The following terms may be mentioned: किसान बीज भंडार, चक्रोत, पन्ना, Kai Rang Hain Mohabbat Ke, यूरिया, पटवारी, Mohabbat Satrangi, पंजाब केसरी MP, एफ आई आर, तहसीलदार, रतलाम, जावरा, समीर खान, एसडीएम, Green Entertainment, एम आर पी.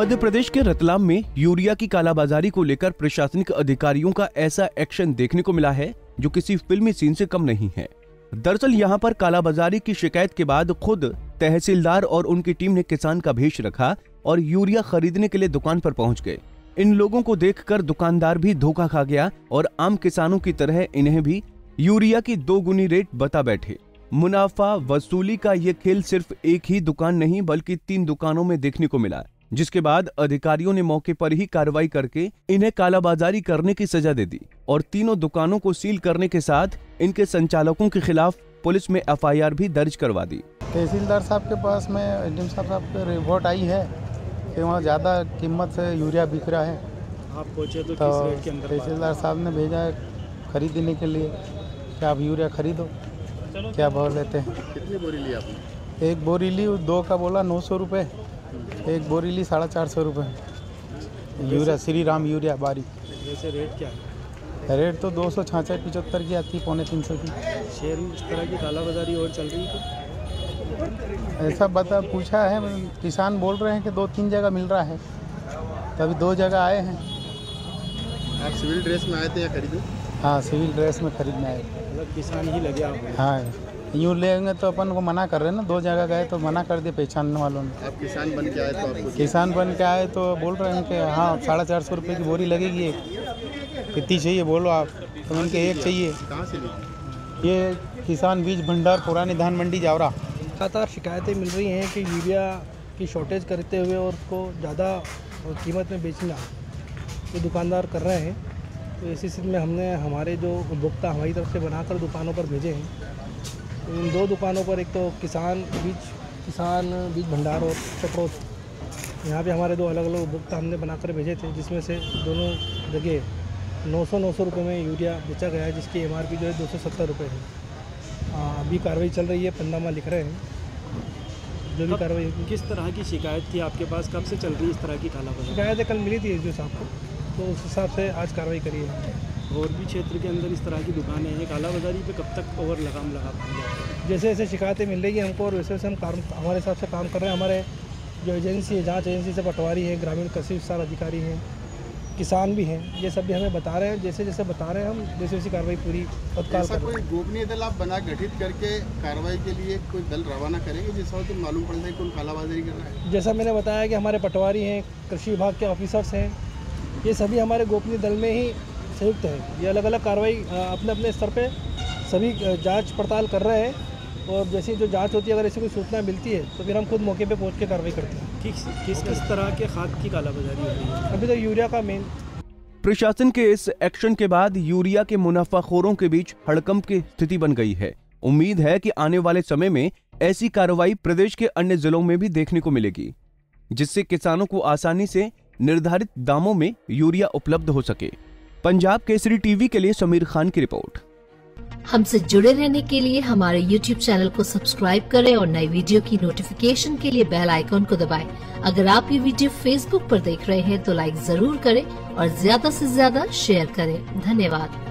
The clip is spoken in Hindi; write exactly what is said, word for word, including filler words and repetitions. मध्य प्रदेश के रतलाम में यूरिया की कालाबाजारी को लेकर प्रशासनिक अधिकारियों का ऐसा एक्शन देखने को मिला है जो किसी फिल्मी सीन से कम नहीं है। दरअसल यहां पर कालाबाजारी की शिकायत के बाद खुद तहसीलदार और उनकी टीम ने किसान का भेष रखा और यूरिया खरीदने के लिए दुकान पर पहुंच गए। इन लोगों को देखकर दुकानदार भी धोखा खा गया और आम किसानों की तरह इन्हें भी यूरिया की दोगुनी रेट बता बैठे। मुनाफा वसूली का ये खेल सिर्फ एक ही दुकान नहीं बल्कि तीन दुकानों में देखने को मिला, जिसके बाद अधिकारियों ने मौके पर ही कार्रवाई करके इन्हें कालाबाजारी करने की सजा दे दी और तीनों दुकानों को सील करने के साथ इनके संचालकों के खिलाफ पुलिस में एफ आई आर भी दर्ज करवा दी। तहसीलदार साहब के पास में एस डी एम साहब के रिपोर्ट आई है कि वहाँ ज़्यादा कीमत से यूरिया बिक रहा है। आप पहुँचे तो तहसीलदार साहब ने भेजा है खरीदने के लिए कि आप यूरिया खरीदो, क्या भाव लेते हैं। कितनी बोरी ली आपने? एक बोरी ली, दो का बोला नौ सौ रुपये, एक बोरी ली साढ़े चार सौ रुपये यूरिया, श्री राम यूरिया बारी। वैसे रेट क्या है? रेट तो दो सौ छाछठ पिचहत्तर की आती है, पौने तीन सौ की। शेयर में इस तरह की कालाबाजारी और चल रही है ऐसा बता पूछा है, किसान बोल रहे हैं कि दो तीन जगह मिल रहा है, तभी दो जगह आए हैं। आप सिविल ड्रेस में आए थे या खरीदे? हाँ, सिविल ड्रेस में खरीदने आए, मतलब किसान ही लगे आप? हाँ, यूँ लेंगे तो अपन को मना कर रहे हैं ना, दो जगह गए तो मना कर दिए पहचानने वालों ने। आप किसान बन के आए तो आपको? किसान बन के आए तो बोल रहे हैं कि हाँ साढ़े चार सौ रुपये की बोरी लगेगी, एक कितनी चाहिए बोलो आप, तो मैंने कहा एक चाहिए। कहाँ से ली? ये किसान बीज भंडार, पुरानी धान मंडी, जावरा। लगातार शिकायतें मिल रही हैं कि यूरिया की शॉर्टेज करते हुए और उसको ज़्यादा कीमत में बेचना ये दुकानदार कर रहे हैं। तो इसी स्थिति में हमने हमारे जो उपभोक्ता हमारी तरफ से बनाकर दुकानों पर भेजे हैं। इन दो दुकानों पर एक तो किसान बीज किसान बीज भंडार और चक्रोत, यहाँ पे हमारे दो अलग अलग उपभोक्ता हमने बनाकर भेजे थे, जिसमें से दोनों जगह नौ सौ नौ सौ रुपये में यूरिया बेचा गया है, जिसकी एम आर पी जो है दो सौ सत्तर रुपये है। अभी कार्रवाई चल रही है, पन्ना लिख रहे हैं जो भी कार्रवाई। किस तरह की शिकायत थी आपके पास, कब से चल रही है इस तरह की कालाबाजारी? शिकायतें कल मिली थी जो साहब को, तो उस हिसाब से आज कार्रवाई करी है। और भी क्षेत्र के अंदर इस तरह की दुकानें हैं, कालाबाजारी पे कब तक और लगाम लगा पाएंगे? जैसे जैसे शिकायतें मिल रही हैं हमको और वैसे वैसे हम काम हमारे हिसाब से काम कर रहे हैं। हमारे जो एजेंसी है, जांच एजेंसी से पटवारी है, ग्रामीण कृषि विस्तार अधिकारी हैं, किसान भी हैं, ये सब भी हमें बता रहे हैं। जैसे जैसे बता रहे हैं हम वैसे वैसी कार्रवाई पूरी तत्काल कर रहे हैं। गोपनीय दल आप बना गठित करके कार्रवाई के लिए कोई दल रवाना करेंगे जिससे तो मालूम पड़ जाए कौन कालाबाजारी कर रहा है? जैसा मैंने बताया कि हमारे पटवारी हैं, कृषि विभाग के ऑफिसर्स हैं, ये सभी हमारे गोपनीय दल में ही संयुक्त है। ये अलग अलग कार्रवाई अपने अपने स्तर पे सभी जांच पड़ताल कर रहे हैं और जैसी जो जांच होती है अगर ऐसी कोई सूचना मिलती है तो फिर हम खुद मौके पे पहुंच के कार्रवाई करते हैं। किस किस किस तरह के खाद की कालाबाजारी हो रही है? अभी तो यूरिया का मेन। प्रशासन के इस एक्शन के बाद यूरिया के मुनाफाखोरों के बीच हड़कंप की स्थिति बन गई है। उम्मीद है कि आने वाले समय में ऐसी कार्रवाई प्रदेश के अन्य जिलों में भी देखने को मिलेगी, जिससे किसानों को आसानी से निर्धारित दामों में यूरिया उपलब्ध हो सके। पंजाब केसरी टीवी के लिए समीर खान की रिपोर्ट। हमसे जुड़े रहने के लिए हमारे यूट्यूब चैनल को सब्सक्राइब करें और नई वीडियो की नोटिफिकेशन के लिए बेल आइकॉन को दबाएं। अगर आप ये वीडियो फेसबुक पर देख रहे हैं तो लाइक जरूर करें और ज्यादा से ज्यादा शेयर करें। धन्यवाद।